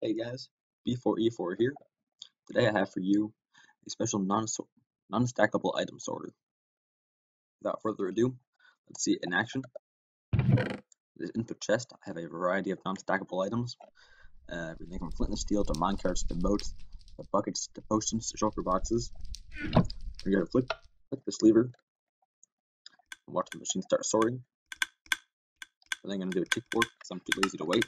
Hey guys, B4E4 here. Today I have for you a special non-stackable item sorter. Without further ado, let's see it in action. This input chest, I have a variety of non-stackable items. Everything from flint and steel to minecarts to boats, to buckets to potions to shulker boxes. We're going to flick this lever and watch the machine start sorting. And then I'm going to do a tick board because I'm too lazy to wait.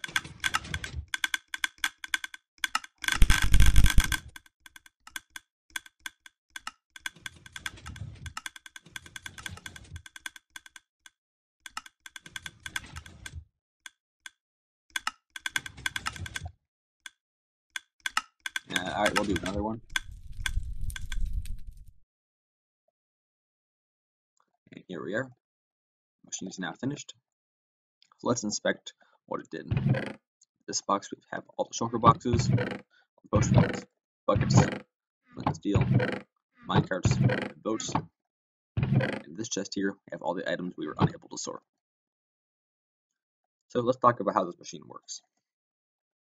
Alright, we'll do another one. And here we are. Machine is now finished. So let's inspect what it did. This box, we have all the shulker boxes, all the potion boxes, buckets, flint and steel, minecarts, and boats. In this chest here, we have all the items we were unable to sort. So let's talk about how this machine works.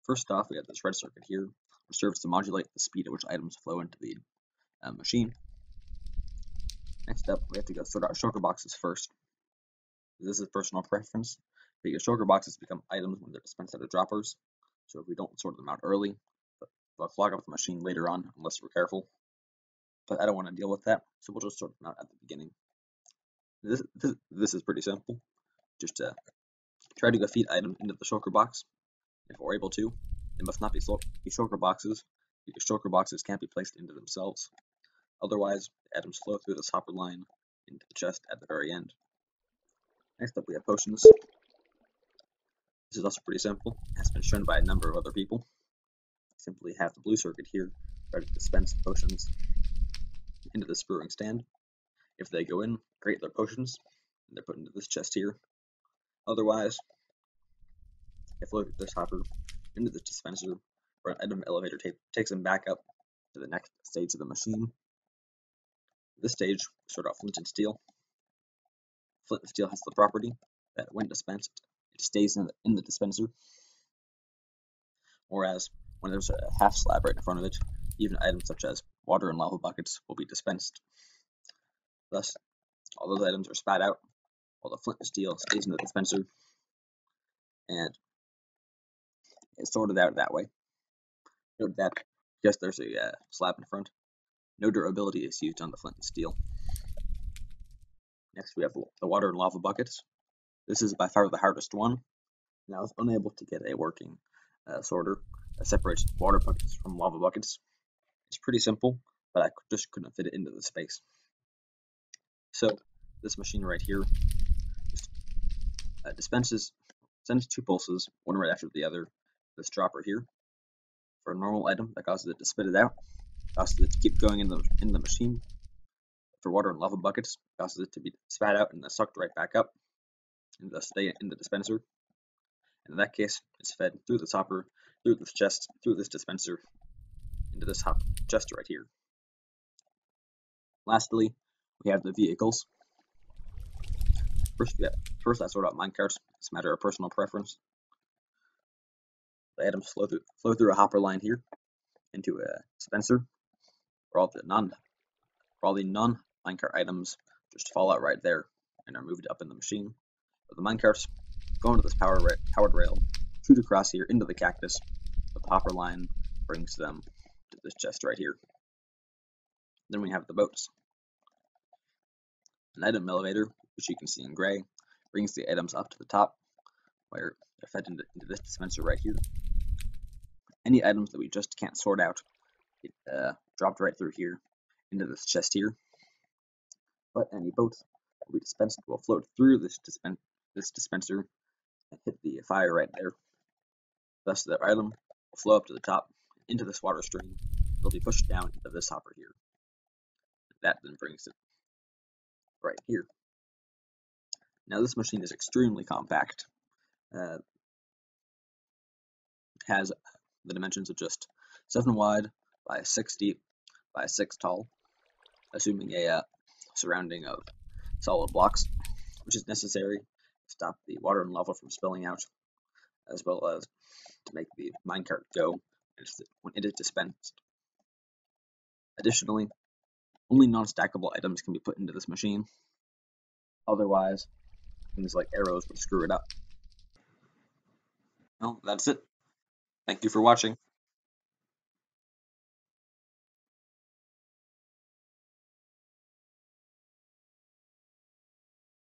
First off, we have this red circuit here, which serves to modulate the speed at which items flow into the machine. Next up, we have to go sort out shulker boxes first. This is personal preference, because shulker boxes become items when they're dispensed out of droppers, so if we don't sort them out early, they'll clog up the machine later on unless we're careful. But I don't want to deal with that, so we'll just sort them out at the beginning. This is pretty simple. Just try to go feed items into the shulker box. If we're able to, they must not be shulker boxes, because shulker boxes can't be placed into themselves. Otherwise, the atoms flow through this hopper line into the chest at the very end. Next up, we have potions. This is also pretty simple, it has been shown by a number of other people. Simply have the blue circuit here ready to dispense potions into the brewing stand. If they go in, create their potions, and they're put into this chest here. Otherwise, they float this hopper into the dispenser, where an item elevator takes them back up to the next stage of the machine. This stage, we sort out flint and steel. Flint and steel has the property that when dispensed, it stays in the dispenser. Whereas, when there's a half slab right in front of it, even items such as water and lava buckets will be dispensed. Thus, all those items are spat out, while the flint and steel stays in the dispenser, and it's sorted out that way. Note that because there's a slab in front, no durability is used on the flint and steel. Next we have the water and lava buckets. This is by far the hardest one, and I was unable to get a working sorter that separates water buckets from lava buckets. It's pretty simple, but I just couldn't fit it into the space. So this machine right here just, sends two pulses, one right after the other, this dropper here. For a normal item, that causes it to spit it out, causes it to keep going in the machine. For water and lava buckets, causes it to be spat out and then sucked right back up, and thus stay in the dispenser. And in that case, it's fed through this hopper, through this chest, through this dispenser, into this chest right here. Lastly, we have the vehicles. First I sort out minecarts. It's a matter of personal preference. The items flow through a hopper line here into a dispenser, where all the non minecart items just fall out right there and are moved up in the machine. But the minecarts go into this powered rail, shoot across here into the cactus, but the hopper line brings them to this chest right here. Then we have the boats. An item elevator, which you can see in gray, brings the items up to the top, where they're fed into this dispenser right here. Any items that we just can't sort out get dropped right through here into this chest here. But any boats that we dispensed will float through this dispenser and hit the fire right there. Thus, the item will flow up to the top into this water stream. It'll be pushed down into this hopper here. That then brings it right here. Now this machine is extremely compact. Has the dimensions of just 7 wide by 6 deep by 6 tall, assuming a surrounding of solid blocks, which is necessary to stop the water and lava from spilling out. as well as to make the minecart go when it is dispensed. Additionally, only non-stackable items can be put into this machine. Otherwise, things like arrows would screw it up. Well, that's it. Thank you for watching.